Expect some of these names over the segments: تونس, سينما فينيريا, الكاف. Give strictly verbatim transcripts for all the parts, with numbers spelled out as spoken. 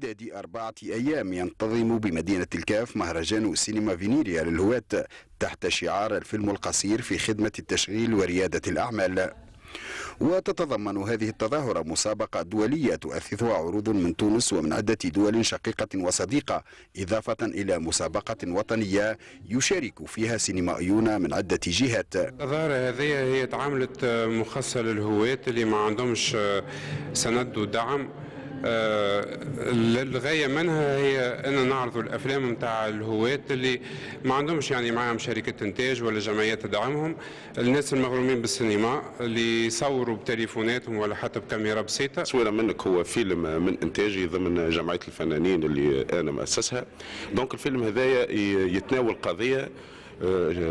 لمدة أربعة أيام ينتظم بمدينة الكاف مهرجان سينما فينيريا للهواة تحت شعار الفيلم القصير في خدمة التشغيل وريادة الأعمال. وتتضمن هذه التظاهرة مسابقة دولية تؤثرها عروض من تونس ومن عدة دول شقيقة وصديقة، إضافة إلى مسابقة وطنية يشارك فيها سينمائيون من عدة جهات. التظاهرة هذه هي تعاملت مخصصة للهواة اللي ما عندهمش سند ودعم. الغاية منها هي أن نعرض الأفلام متاع الهواة اللي ما عندهمش يعني معاهم شركة إنتاج ولا جمعيات تدعمهم، الناس المغرومين بالسينما اللي يصوروا بتليفوناتهم ولا حتى بكاميرا بسيطة. تصوير منك هو فيلم من إنتاجي ضمن جمعية الفنانين اللي أنا مؤسسها، دونك الفيلم هذايا يتناول قضية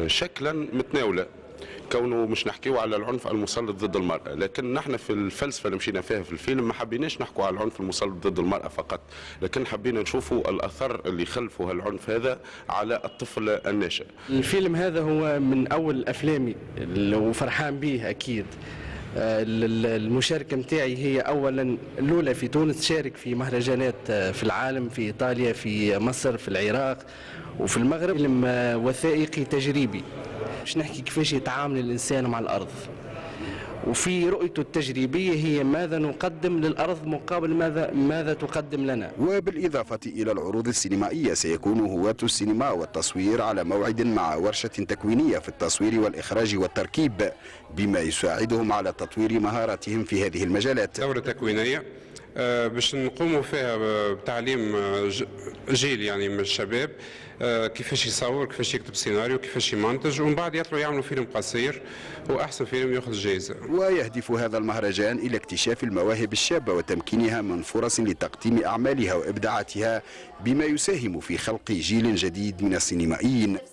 شكلا متناولة، كونه مش نحكيو على العنف المسلط ضد المرأة، لكن نحن في الفلسفة اللي مشينا فيها في الفيلم ما حبيناش نحكوا على العنف المسلط ضد المرأة فقط، لكن حبينا نشوفوا الأثر اللي خلفه هالعنف هذا على الطفل الناشئ. الفيلم هذا هو من أول أفلامي وفرحان به أكيد. المشاركة متاعي هي أولا الأولى في تونس، شارك في مهرجانات في العالم، في إيطاليا، في مصر، في العراق وفي المغرب. فيلم وثائقي تجريبي باش نحكي كيفاش يتعامل الانسان مع الارض، وفي رؤيته التجريبيه هي ماذا نقدم للارض مقابل ماذا ماذا تقدم لنا. وبالاضافه الى العروض السينمائيه، سيكون هواة السينما والتصوير على موعد مع ورشه تكوينيه في التصوير والاخراج والتركيب، بما يساعدهم على تطوير مهاراتهم في هذه المجالات. دوره تكوينيه باش نقوموا فيها بتعليم جيل يعني من الشباب كيفاش يصور، كيفاش يكتب سيناريو، كيفاش يمنتج، ومن بعد يطلعوا يعملوا فيلم قصير واحسن فيلم ياخذ جائزه. ويهدف هذا المهرجان الى اكتشاف المواهب الشابه وتمكينها من فرص لتقديم اعمالها وابداعاتها، بما يساهم في خلق جيل جديد من السينمائيين.